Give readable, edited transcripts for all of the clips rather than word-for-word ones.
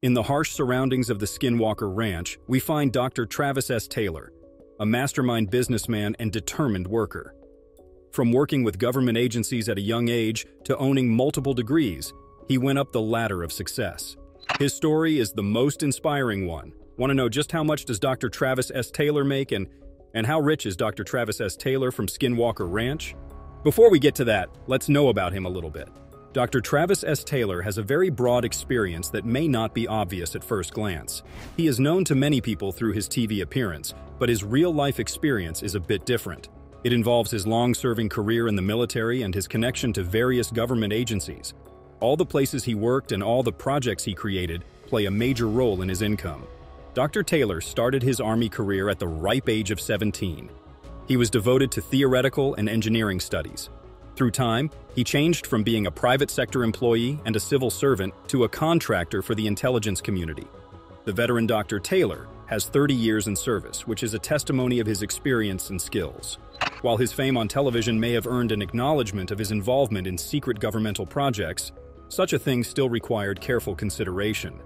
In the harsh surroundings of the Skinwalker Ranch, we find Dr. Travis S. Taylor, a mastermind businessman and determined worker. From working with government agencies at a young age to owning multiple degrees, he went up the ladder of success. His story is the most inspiring one. Want to know just how much does Dr. Travis S. Taylor make and how rich is Dr. Travis S. Taylor from Skinwalker Ranch? Before we get to that, let's know about him a little bit. Dr. Travis S. Taylor has a very broad experience that may not be obvious at first glance. He is known to many people through his TV appearance, but his real-life experience is a bit different. It involves his long-serving career in the military and his connection to various government agencies. All the places he worked and all the projects he created play a major role in his income. Dr. Taylor started his Army career at the ripe age of 17. He was devoted to theoretical and engineering studies. Through time, he changed from being a private sector employee and a civil servant to a contractor for the intelligence community. The veteran Dr. Taylor has 30 years in service, which is a testimony of his experience and skills. While his fame on television may have earned an acknowledgement of his involvement in secret governmental projects, such a thing still required careful consideration.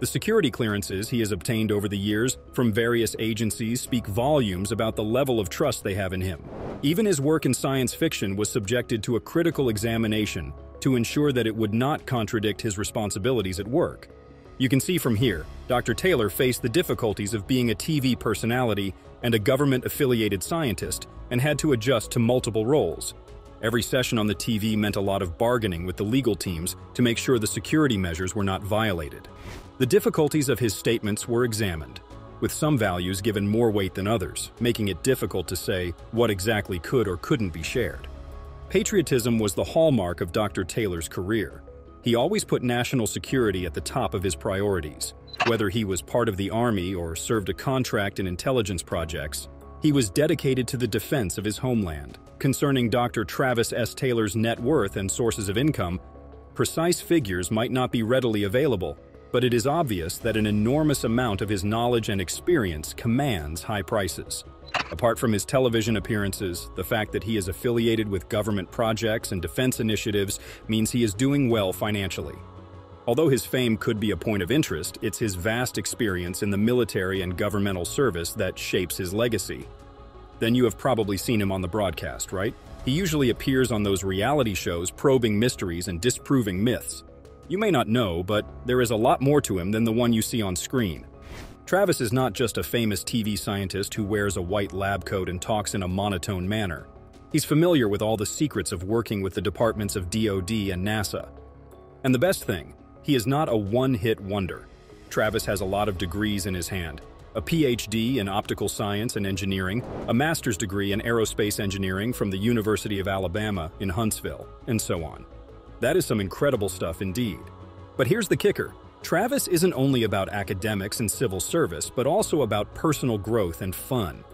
The security clearances he has obtained over the years from various agencies speak volumes about the level of trust they have in him. Even his work in science fiction was subjected to a critical examination to ensure that it would not contradict his responsibilities at work. You can see from here, Dr. Taylor faced the difficulties of being a TV personality and a government-affiliated scientist and had to adjust to multiple roles. Every session on the TV meant a lot of bargaining with the legal teams to make sure the security measures were not violated. The difficulties of his statements were examined, with some values given more weight than others, making it difficult to say what exactly could or couldn't be shared. Patriotism was the hallmark of Dr. Taylor's career. He always put national security at the top of his priorities. Whether he was part of the Army or served a contract in intelligence projects, he was dedicated to the defense of his homeland. Concerning Dr. Travis S. Taylor's net worth and sources of income, precise figures might not be readily available, but it is obvious that an enormous amount of his knowledge and experience commands high prices. Apart from his television appearances, the fact that he is affiliated with government projects and defense initiatives means he is doing well financially. Although his fame could be a point of interest, it's his vast experience in the military and governmental service that shapes his legacy. Then you have probably seen him on the broadcast, right? He usually appears on those reality shows probing mysteries and disproving myths. You may not know, but there is a lot more to him than the one you see on screen. Travis is not just a famous TV scientist who wears a white lab coat and talks in a monotone manner. He's familiar with all the secrets of working with the departments of DoD and NASA. And the best thing, he is not a one-hit wonder. Travis has a lot of degrees in his hand. A PhD in optical science and engineering, a master's degree in aerospace engineering from the University of Alabama in Huntsville, and so on. That is some incredible stuff indeed. But here's the kicker. Travis isn't only about academics and civil service, but also about personal growth and fun.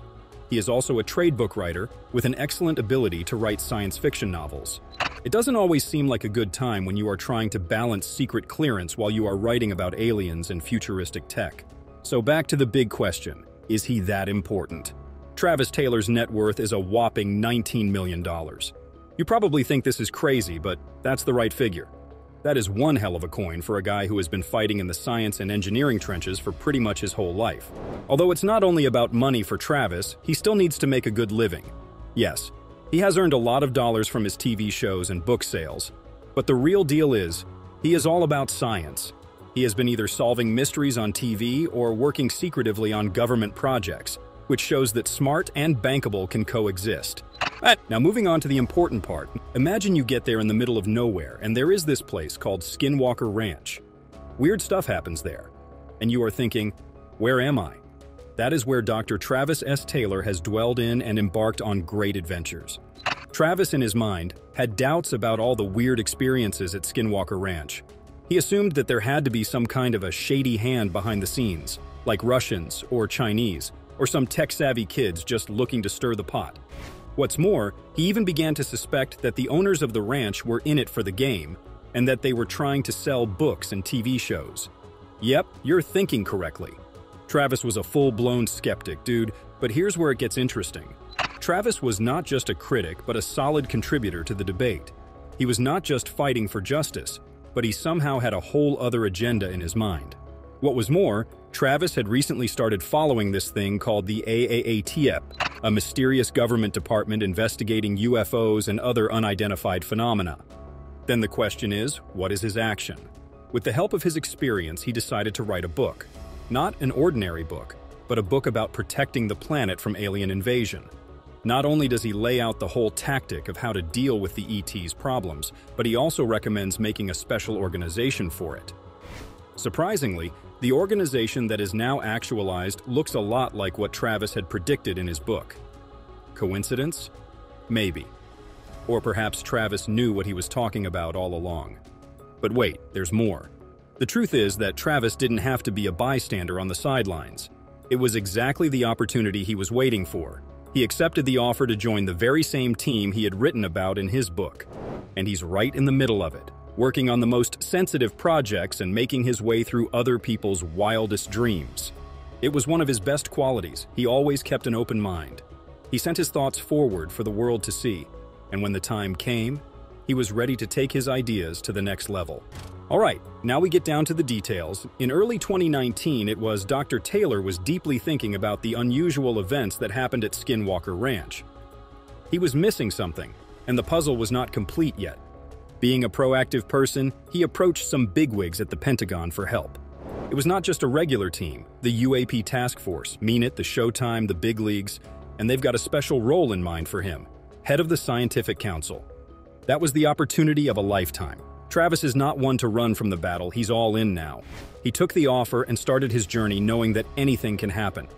He is also a trade book writer with an excellent ability to write science fiction novels. It doesn't always seem like a good time when you are trying to balance secret clearance while you are writing about aliens and futuristic tech. So back to the big question, is he that important? Travis Taylor's net worth is a whopping $19 million. You probably think this is crazy, but that's the right figure. That is one hell of a coin for a guy who has been fighting in the science and engineering trenches for pretty much his whole life. Although it's not only about money for Travis, he still needs to make a good living. Yes, he has earned a lot of dollars from his TV shows and book sales, but the real deal is, he is all about science. He has been either solving mysteries on TV or working secretively on government projects, which shows that smart and bankable can coexist. Now moving on to the important part. Imagine you get there in the middle of nowhere and there is this place called Skinwalker Ranch. Weird stuff happens there. And you are thinking, where am I? That is where Dr. Travis S. Taylor has dwelled in and embarked on great adventures. Travis, in his mind, had doubts about all the weird experiences at Skinwalker Ranch. He assumed that there had to be some kind of a shady hand behind the scenes, like Russians or Chinese, or some tech-savvy kids just looking to stir the pot. What's more, he even began to suspect that the owners of the ranch were in it for the game and that they were trying to sell books and TV shows. Yep, you're thinking correctly. Travis was a full-blown skeptic, dude, but here's where it gets interesting. Travis was not just a critic, but a solid contributor to the debate. He was not just fighting for justice, but he somehow had a whole other agenda in his mind. What was more, Travis had recently started following this thing called the AATIP, a mysterious government department investigating UFOs and other unidentified phenomena. Then the question is, what is his action? With the help of his experience, he decided to write a book. Not an ordinary book, but a book about protecting the planet from alien invasion. Not only does he lay out the whole tactic of how to deal with the ET's problems, but he also recommends making a special organization for it. Surprisingly, the organization that is now actualized looks a lot like what Travis had predicted in his book. Coincidence? Maybe. Or perhaps Travis knew what he was talking about all along. But wait, there's more. The truth is that Travis didn't have to be a bystander on the sidelines. It was exactly the opportunity he was waiting for. He accepted the offer to join the very same team he had written about in his book. And he's right in the middle of it, working on the most sensitive projects and making his way through other people's wildest dreams. It was one of his best qualities. He always kept an open mind. He sent his thoughts forward for the world to see. And when the time came, he was ready to take his ideas to the next level. All right, now we get down to the details. In early 2019, it was Dr. Taylor was deeply thinking about the unusual events that happened at Skinwalker Ranch. He was missing something, and the puzzle was not complete yet. Being a proactive person, he approached some bigwigs at the Pentagon for help. It was not just a regular team, the UAP Task Force, mean it, the Showtime, the Big Leagues, and they've got a special role in mind for him, head of the Scientific Council. That was the opportunity of a lifetime. Travis is not one to run from the battle, he's all in now. He took the offer and started his journey knowing that anything can happen.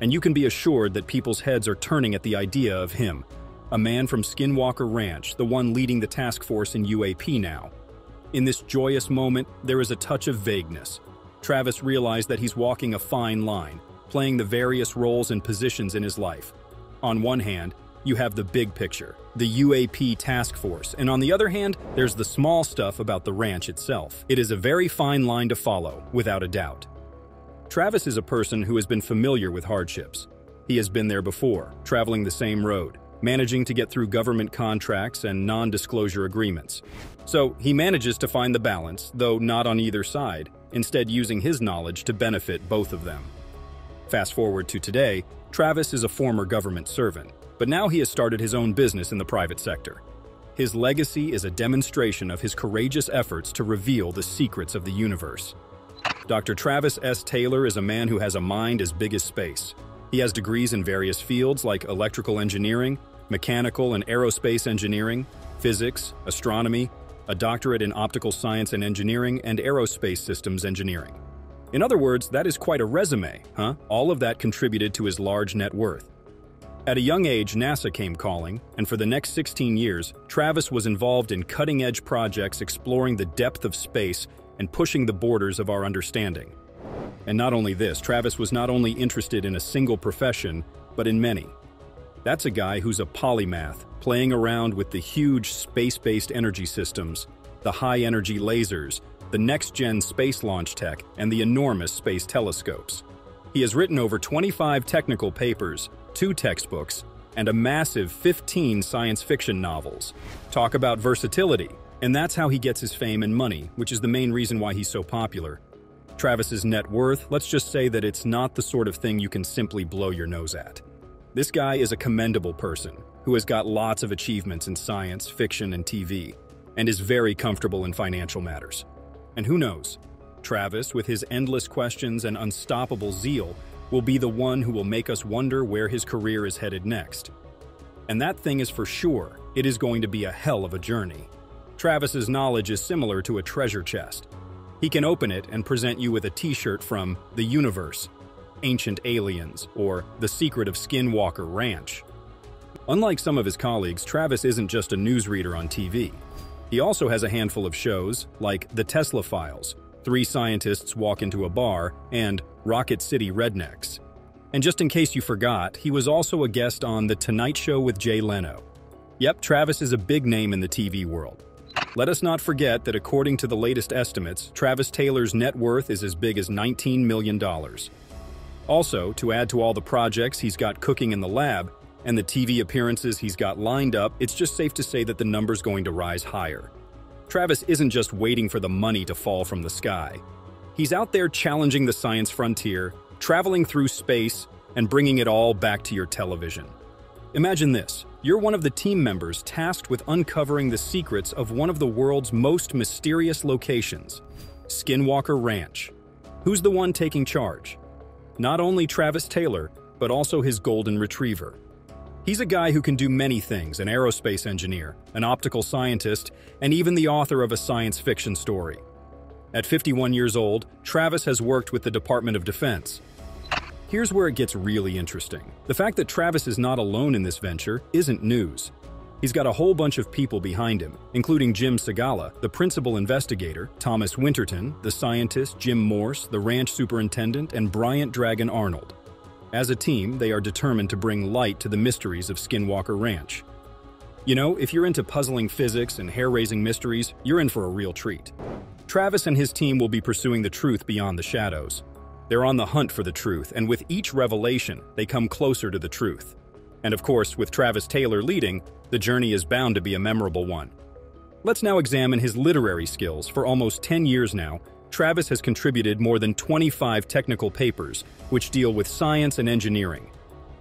And you can be assured that people's heads are turning at the idea of him, a man from Skinwalker Ranch, the one leading the task force in UAP now. In this joyous moment, there is a touch of vagueness. Travis realized that he's walking a fine line, playing the various roles and positions in his life. On one hand, you have the big picture, the UAP task force, and on the other hand, there's the small stuff about the ranch itself. It is a very fine line to follow, without a doubt. Travis is a person who has been familiar with hardships. He has been there before, traveling the same road, managing to get through government contracts and non-disclosure agreements. So he manages to find the balance, though not on either side, instead using his knowledge to benefit both of them. Fast forward to today, Travis is a former government servant. But now he has started his own business in the private sector. His legacy is a demonstration of his courageous efforts to reveal the secrets of the universe. Dr. Travis S. Taylor is a man who has a mind as big as space. He has degrees in various fields like electrical engineering, mechanical and aerospace engineering, physics, astronomy, a doctorate in optical science and engineering, and aerospace systems engineering. In other words, that is quite a resume, huh? All of that contributed to his large net worth. At a young age, NASA came calling, and for the next 16 years, Travis was involved in cutting-edge projects exploring the depth of space and pushing the borders of our understanding. And not only this, Travis was not only interested in a single profession, but in many. That's a guy who's a polymath, playing around with the huge space-based energy systems, the high-energy lasers, the next-gen space launch tech, and the enormous space telescopes. He has written over 25 technical papers, 2 textbooks, and a massive 15 science fiction novels. Talk about versatility. And that's how he gets his fame and money, which is the main reason why he's so popular. Travis's net worth, let's just say that it's not the sort of thing you can simply blow your nose at. This guy is a commendable person who has got lots of achievements in science, fiction, and TV, and is very comfortable in financial matters. And who knows? Travis, with his endless questions and unstoppable zeal, will be the one who will make us wonder where his career is headed next. And that thing is for sure, it is going to be a hell of a journey. Travis's knowledge is similar to a treasure chest. He can open it and present you with a t-shirt from The Universe, Ancient Aliens, or The Secret of Skinwalker Ranch. Unlike some of his colleagues, Travis isn't just a newsreader on TV. He also has a handful of shows, like The Tesla Files, Three Scientists Walk into a Bar, and Rocket City Rednecks. And just in case you forgot, he was also a guest on The Tonight Show with Jay Leno. Yep, Travis is a big name in the TV world. Let us not forget that according to the latest estimates, Travis Taylor's net worth is as big as $19 million. Also, to add to all the projects he's got cooking in the lab and the TV appearances he's got lined up, it's just safe to say that the number's going to rise higher. Travis isn't just waiting for the money to fall from the sky. He's out there challenging the science frontier, traveling through space, and bringing it all back to your television. Imagine this. You're one of the team members tasked with uncovering the secrets of one of the world's most mysterious locations, Skinwalker Ranch. Who's the one taking charge? Not only Travis Taylor, but also his golden retriever. He's a guy who can do many things, an aerospace engineer, an optical scientist, and even the author of a science fiction story. At 51 years old, Travis has worked with the Department of Defense. Here's where it gets really interesting. The fact that Travis is not alone in this venture isn't news. He's got a whole bunch of people behind him, including Jim Sagala, the principal investigator, Thomas Winterton, the scientist, Jim Morse, the ranch superintendent, and Bryant Dragon Arnold. As a team, they are determined to bring light to the mysteries of Skinwalker Ranch. You know, if you're into puzzling physics and hair-raising mysteries, you're in for a real treat. Travis and his team will be pursuing the truth beyond the shadows. They're on the hunt for the truth, and with each revelation, they come closer to the truth. And of course, with Travis Taylor leading, the journey is bound to be a memorable one. Let's now examine his literary skills. For almost 10 years now, Travis has contributed more than 25 technical papers, which deal with science and engineering.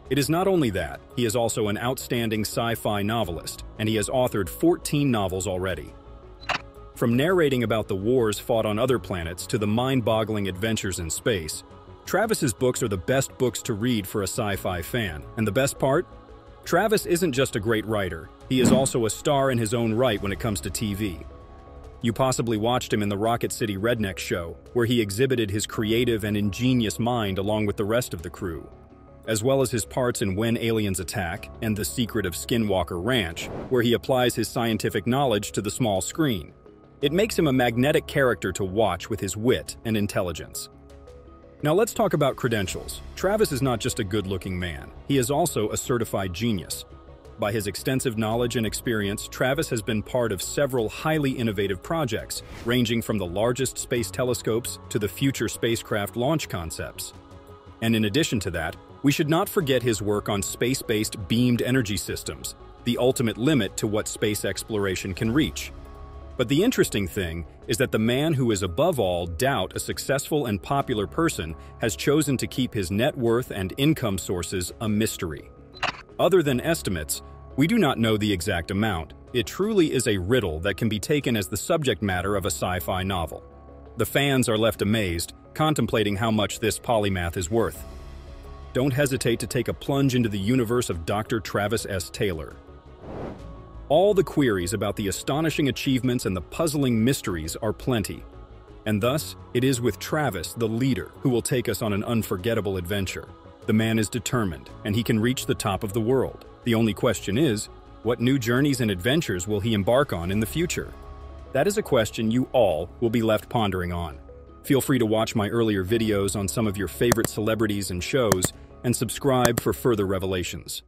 It is not only that, he is also an outstanding sci-fi novelist, and he has authored 14 novels already. From narrating about the wars fought on other planets to the mind-boggling adventures in space, Travis's books are the best books to read for a sci-fi fan. And the best part? Travis isn't just a great writer, he is also a star in his own right when it comes to TV. You possibly watched him in the Rocket City Rednecks show, where he exhibited his creative and ingenious mind along with the rest of the crew. As well as his parts in When Aliens Attack and The Secret of Skinwalker Ranch, where he applies his scientific knowledge to the small screen. It makes him a magnetic character to watch with his wit and intelligence. Now let's talk about credentials. Travis is not just a good-looking man, he is also a certified genius. By his extensive knowledge and experience, Travis has been part of several highly innovative projects, ranging from the largest space telescopes to the future spacecraft launch concepts. And in addition to that, we should not forget his work on space-based beamed energy systems, the ultimate limit to what space exploration can reach. But the interesting thing is that the man who is above all doubt a successful and popular person has chosen to keep his net worth and income sources a mystery. Other than estimates, we do not know the exact amount. It truly is a riddle that can be taken as the subject matter of a sci-fi novel. The fans are left amazed, contemplating how much this polymath is worth. Don't hesitate to take a plunge into the universe of Dr. Travis S. Taylor. All the queries about the astonishing achievements and the puzzling mysteries are plenty. And thus, it is with Travis, the leader, who will take us on an unforgettable adventure. The man is determined, and he can reach the top of the world. The only question is, what new journeys and adventures will he embark on in the future? That is a question you all will be left pondering on. Feel free to watch my earlier videos on some of your favorite celebrities and shows, and subscribe for further revelations.